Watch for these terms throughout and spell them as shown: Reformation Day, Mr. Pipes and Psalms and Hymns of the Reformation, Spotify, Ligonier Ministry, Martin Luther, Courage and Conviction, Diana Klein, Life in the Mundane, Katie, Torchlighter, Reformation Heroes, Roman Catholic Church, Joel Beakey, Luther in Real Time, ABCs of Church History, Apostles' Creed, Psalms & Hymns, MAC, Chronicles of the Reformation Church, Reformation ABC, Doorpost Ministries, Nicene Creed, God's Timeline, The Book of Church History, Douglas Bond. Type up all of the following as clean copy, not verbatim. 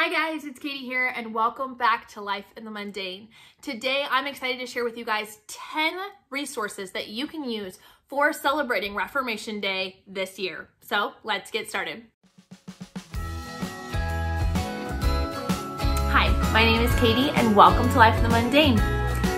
Hi guys, it's Katie here and welcome back to Life in the Mundane. Today I'm excited to share with you guys 10 resources that you can use for celebrating Reformation Day this year. So let's get started. Hi, my name is Katie and welcome to Life in the Mundane.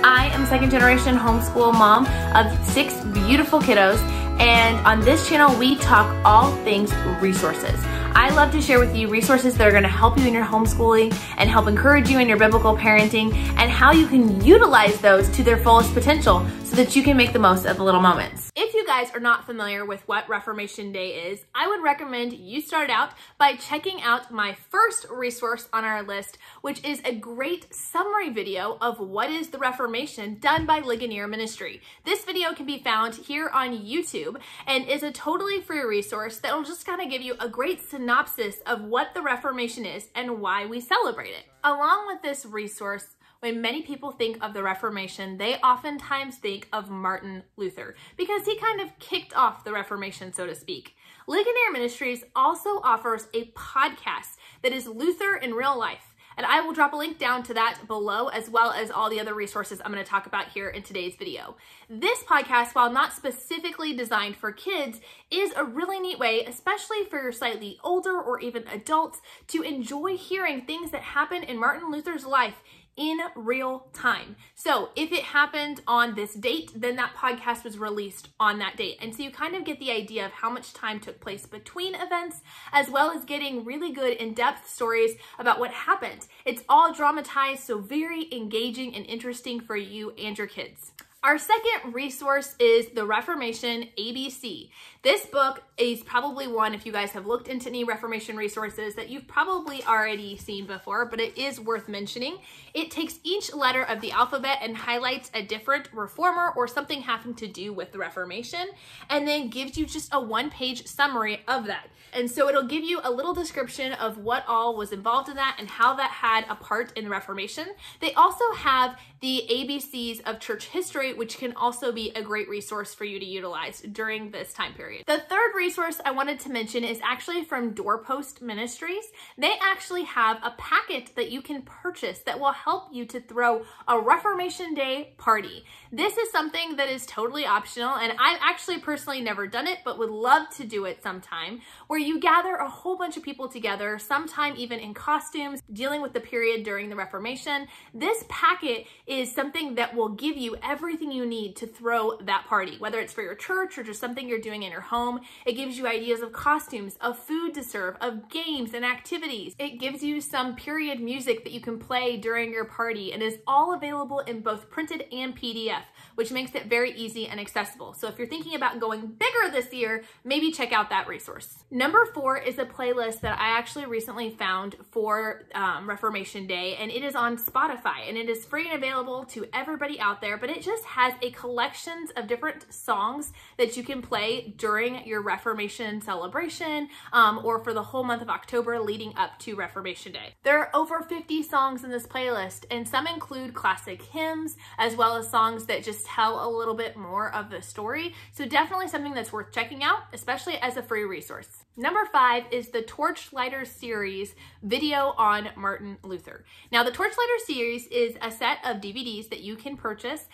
I am second generation homeschool mom of 6 beautiful kiddos, and on this channel we talk all things resources. I love to share with you resources that are going to help you in your homeschooling and help encourage you in your biblical parenting and how you can utilize those to their fullest potential so that you can make the most of the little moments. If you guys are not familiar with what Reformation Day is, I would recommend you start out by checking out my first resource on our list, which is a great summary video of what is the Reformation done by Ligonier Ministry. This video can be found here on YouTube and is a totally free resource that will just kind of give you a great synopsis of what the Reformation is and why we celebrate it. Along with this resource, when many people think of the Reformation, they oftentimes think of Martin Luther because he kind of kicked off the Reformation, so to speak. Ligonier Ministries also offers a podcast that is Luther in Real Life, and I will drop a link down to that below, as well as all the other resources I'm going to talk about here in today's video. This podcast, while not specifically designed for kids, is a really neat way, especially for your slightly older or even adults, to enjoy hearing things that happen in Martin Luther's life in real time. So if it happened on this date, then that podcast was released on that date. And so you kind of get the idea of how much time took place between events, as well as getting really good in-depth stories about what happened. It's all dramatized, so very engaging and interesting for you and your kids. Our second resource is the Reformation ABC. This book is probably one, if you guys have looked into any Reformation resources, that you've probably already seen before, but it is worth mentioning. It takes each letter of the alphabet and highlights a different reformer or something having to do with the Reformation, and then gives you just a one-page summary of that. And so it'll give you a little description of what all was involved in that and how that had a part in the Reformation. They also have the ABCs of Church History, which can also be a great resource for you to utilize during this time period. The third resource I wanted to mention is actually from Doorpost Ministries. They actually have a packet that you can purchase that will help you to throw a Reformation Day party. This is something that is totally optional, and I've actually personally never done it, but would love to do it sometime, where you gather a whole bunch of people together, sometime even in costumes, dealing with the period during the Reformation. This packet is something that will give you everything you need to throw that party, whether it's for your church or just something you're doing in your home. It gives you ideas of costumes, of food to serve, of games and activities. It gives you some period music that you can play during your party, and is all available in both printed and PDF, which makes it very easy and accessible. So if you're thinking about going bigger this year, maybe check out that resource. Number 4 is a playlist that I actually recently found for Reformation Day, and it is on Spotify, and it is free and available to everybody out there, but it just has a collection of different songs that you can play during your Reformation celebration or for the whole month of October leading up to Reformation Day. There are over 50 songs in this playlist, and some include classic hymns as well as songs that just tell a little bit more of the story. So definitely something that's worth checking out, especially as a free resource. Number 5 is the Torchlighter series video on Martin Luther. Now, the Torchlighter series is a set of DVDs that you can purchase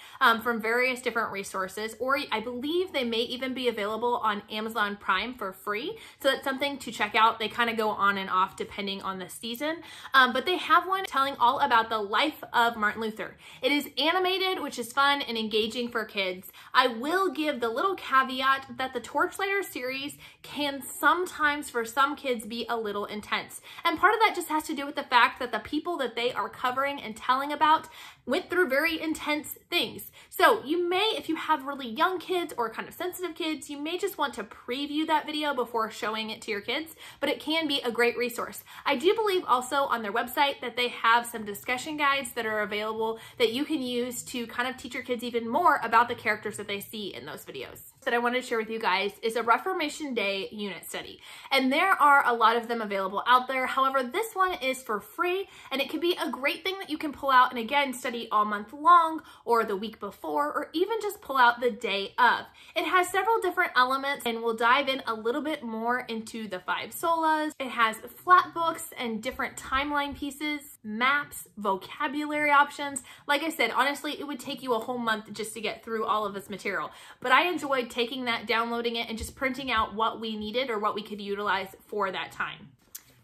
from various different resources, or I believe they may even be available on Amazon Prime for free. So that's something to check out. They kind of go on and off depending on the season, but they have one telling all about the life of Martin Luther. It is animated, which is fun and engaging for kids. I will give the little caveat that the Torchlighter series can sometimes for some kids be a little intense. And part of that just has to do with the fact that the people that they are covering and telling about went through very intense things. So you may, if you have really young kids or kind of sensitive kids, you may just want to preview that video before showing it to your kids, but it can be a great resource. I do believe also on their website that they have some discussion guides that are available that you can use to kind of teach your kids even more about the characters that they see in those videos. that I wanted to share with you guys is a Reformation Day unit study. And there are a lot of them available out there. However, this one is for free, and it can be a great thing that you can pull out and again, study all month long or the week before, or even just pull out the day of. It has several different elements, and we'll dive in a little bit more into the 5 solas. It has flat books and different timeline pieces, maps, vocabulary options. Like I said, honestly, it would take you a whole month just to get through all of this material. But I enjoyed taking that, downloading it, and just printing out what we needed or what we could utilize for that time.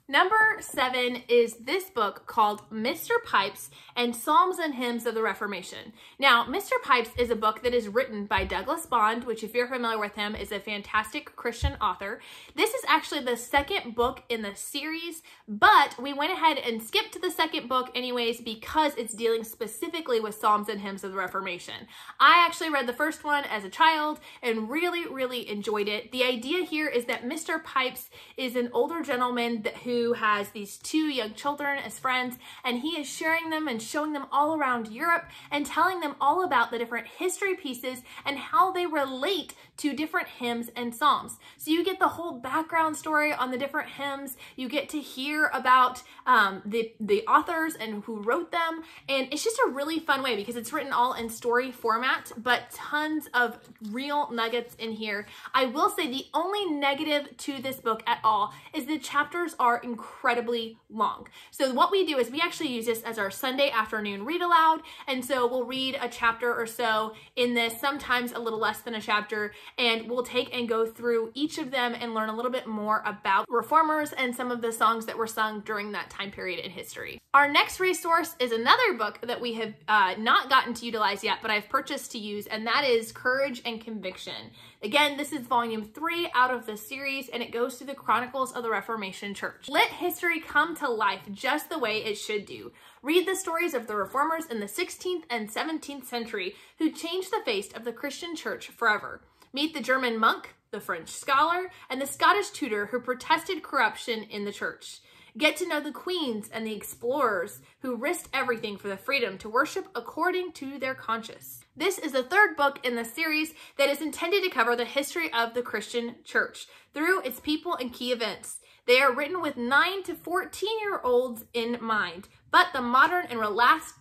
Number 7 is this book called Mr. Pipes and Psalms and Hymns of the Reformation. Now, Mr. Pipes is a book that is written by Douglas Bond, which if you're familiar with him, is a fantastic Christian author. This is actually the 2nd book in the series, but we went ahead and skipped the 2nd book anyways because it's dealing specifically with Psalms and Hymns of the Reformation. I actually read the 1st one as a child and really, really enjoyed it. The idea here is that Mr. Pipes is an older gentleman who has these 2 young children as friends, and he is sharing them and showing them all around Europe and telling them all about the different history pieces and how they relate to different hymns and psalms. So you get the whole background story on the different hymns, you get to hear about the authors and who wrote them, and it's just a really fun way because it's written all in story format, but tons of real nuggets in here. I will say the only negative to this book at all is the chapters are incredibly long. So what we do is we actually use this as our Sunday afternoon read aloud, and so we'll read a chapter or so in this, sometimes a little less than a chapter, and we'll take and go through each of them and learn a little bit more about reformers and some of the songs that were sung during that time period in history. Our next resource is another book that we have not gotten to utilize yet, but I've purchased to use, and that is Courage and Conviction. Again, this is volume 3 out of the series, and it goes through the Chronicles of the Reformation Church. Let history come to life just the way it should do. Read the stories of the reformers in the 16th and 17th century who changed the face of the Christian church forever. Meet the German monk, the French scholar, and the Scottish tutor who protested corruption in the church. Get to know the queens and the explorers who risked everything for the freedom to worship according to their conscience. This is the 3rd book in the series that is intended to cover the history of the Christian church through its people and key events. They are written with 9 to 14-year-olds in mind, but the modern and relaxed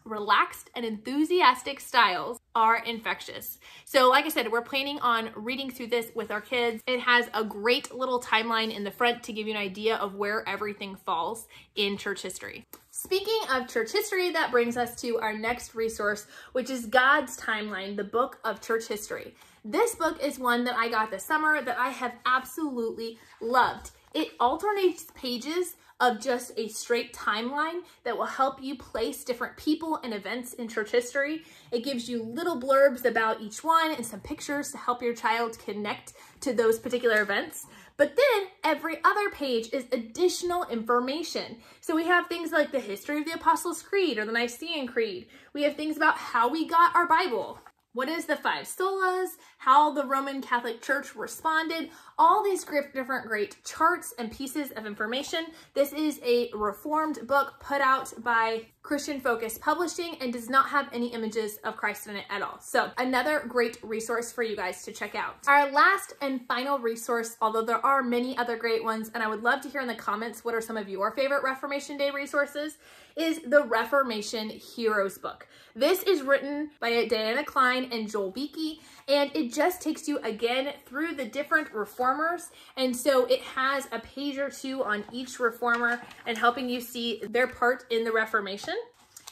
and enthusiastic styles are infectious. So like I said, we're planning on reading through this with our kids. It has a great little timeline in the front to give you an idea of where everything falls in church history. Speaking of church history, that brings us to our next resource, which is God's Timeline, the Book of Church History. This book is one that I got this summer that I have absolutely loved. It alternates pages of just a straight timeline that will help you place different people and events in church history. It gives you little blurbs about each one and some pictures to help your child connect to those particular events. But then every other page is additional information. So we have things like the history of the Apostles' Creed or the Nicene Creed. We have things about how we got our Bible. What is the 5 solas? How the Roman Catholic Church responded? All these different great charts and pieces of information. This is a reformed book put out by Christian Focus Publishing and does not have any images of Christ in it at all. So another great resource for you guys to check out. Our last and final resource, although there are many other great ones, and I would love to hear in the comments what are some of your favorite Reformation Day resources, is the Reformation Heroes book. This is written by Diana Klein and Joel Beakey, and it just takes you again through the different reformers, and so it has a page or 2 on each reformer and helping you see their part in the Reformation.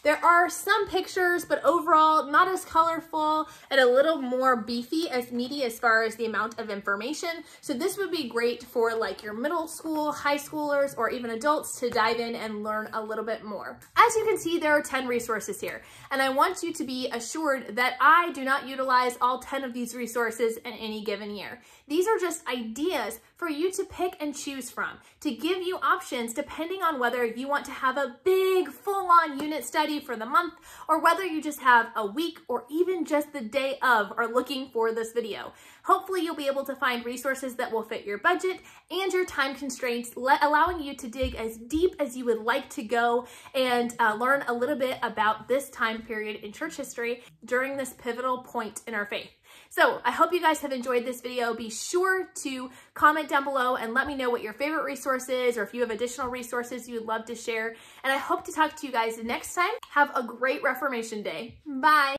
There are some pictures, but overall not as colorful and a little more beefy as meaty as far as the amount of information. So this would be great for like your middle school, high schoolers, or even adults to dive in and learn a little bit more. As you can see, there are 10 resources here, and I want you to be assured that I do not utilize all 10 of these resources in any given year. These are just ideas for you to pick and choose from, to give you options depending on whether you want to have a big full-on unit study for the month, or whether you just have a week or even just the day of are looking for this video. Hopefully you'll be able to find resources that will fit your budget and your time constraints, allowing you to dig as deep as you would like to go and learn a little bit about this time period in church history during this pivotal point in our faith. So So I hope you guys have enjoyed this video. Be sure to comment down below and let me know what your favorite resource is, or if you have additional resources you would love to share. And I hope to talk to you guys next time. Have a great Reformation Day. Bye.